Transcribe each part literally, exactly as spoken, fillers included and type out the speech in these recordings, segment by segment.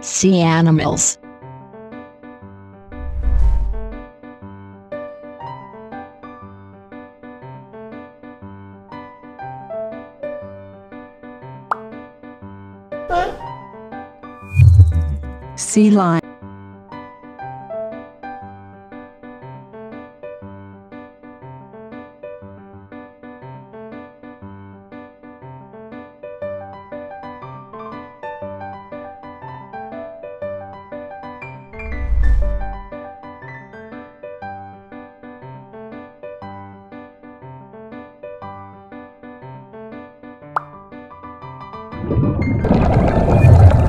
Sea animals. Sea lion.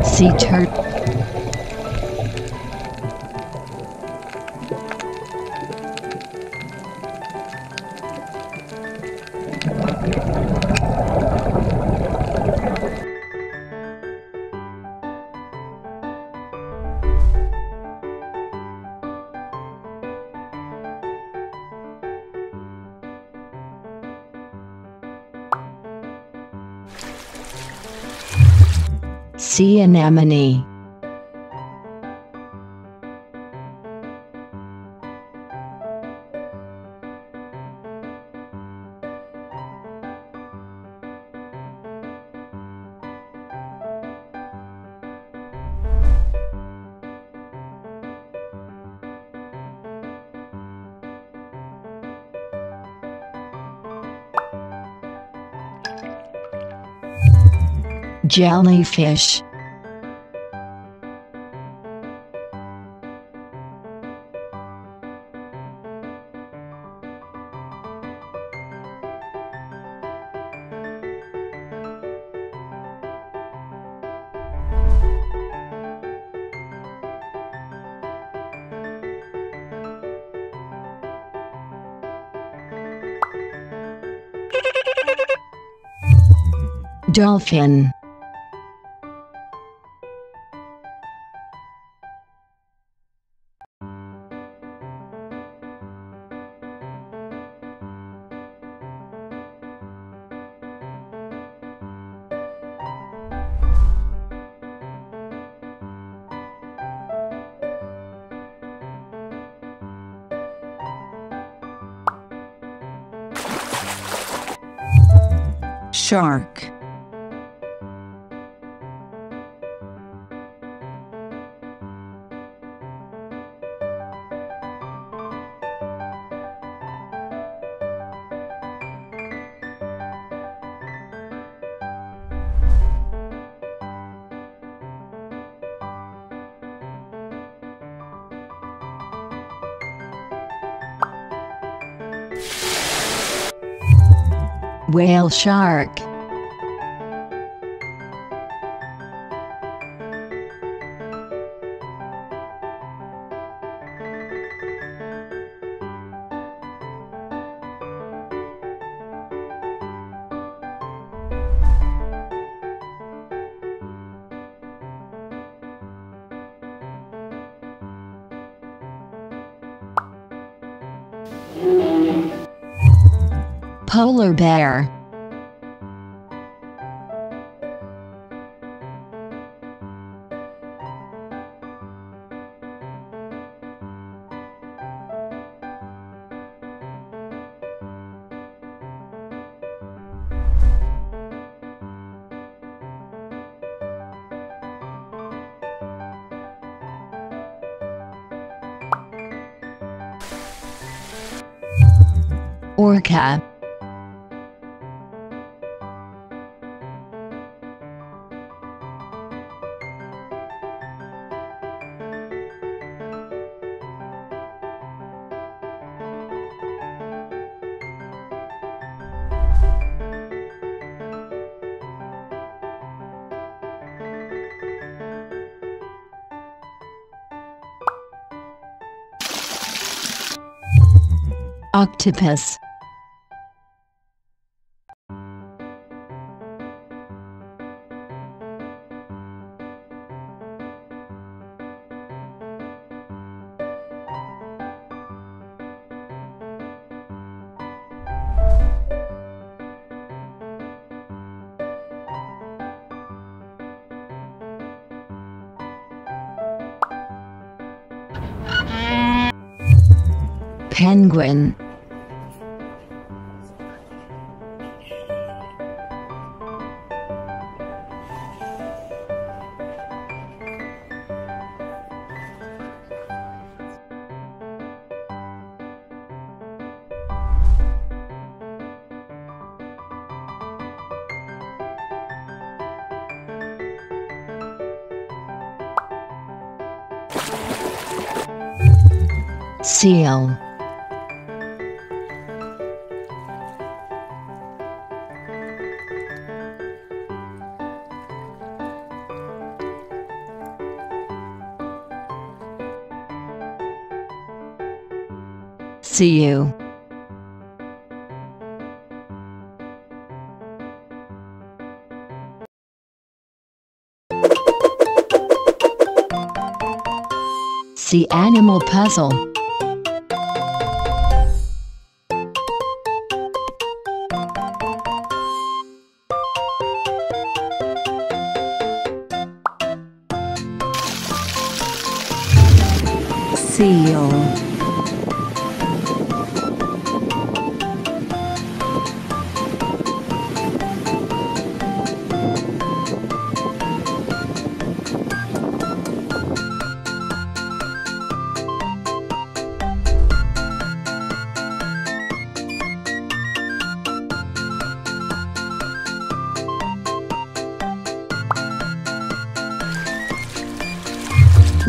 Sea turtle. Sea anemone. Jellyfish. Dolphin. Shark. Whale shark. Polar bear. Orca. Octopus. Penguin. Seal. See you. Sea animal puzzle. Seal.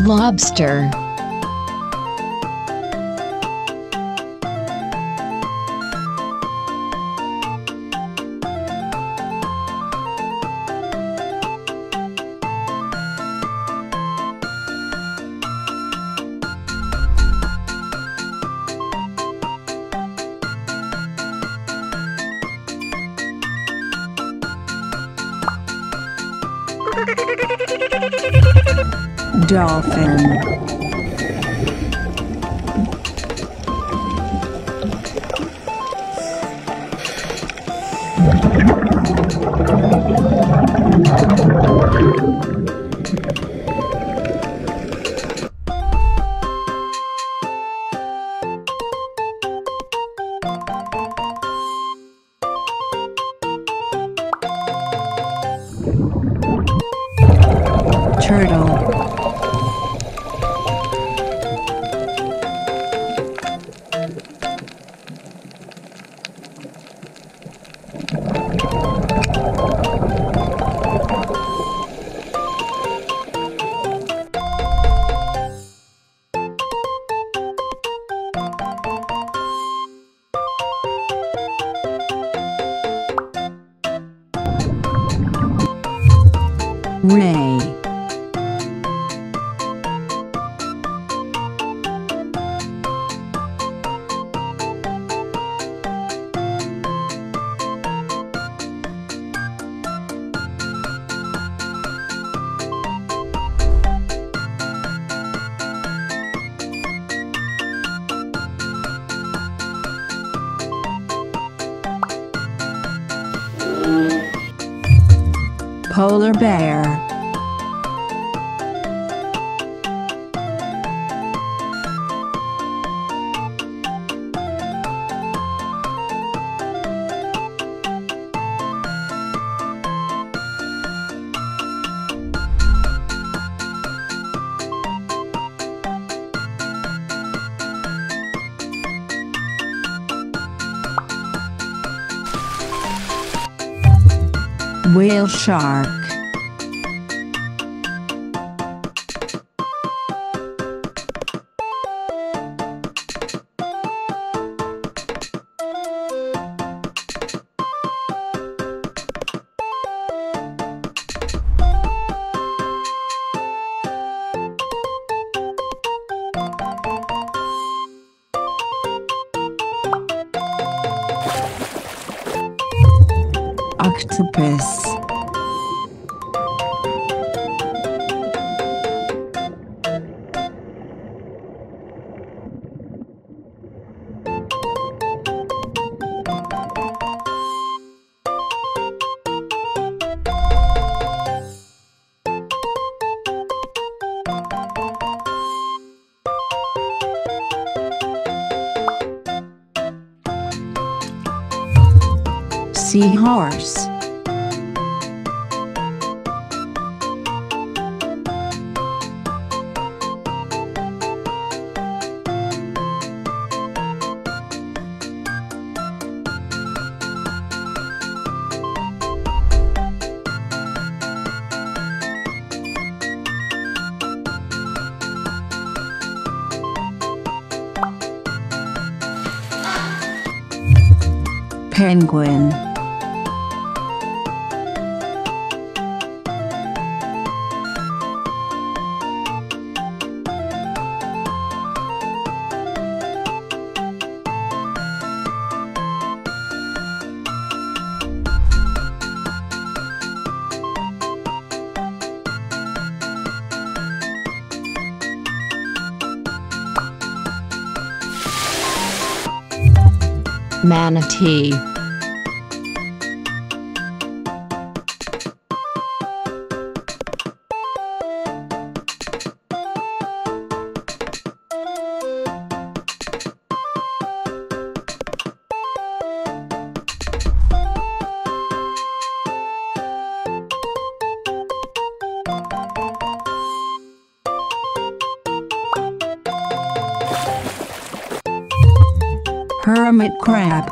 Lobster. Dolphin. Turtle. Ray. Polar bear. Whale shark. Octopus. Rocking horse. Penguin. Manatee. Hermit crab.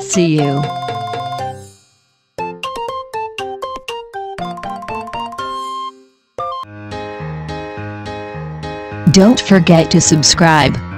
See you. Don't forget to subscribe.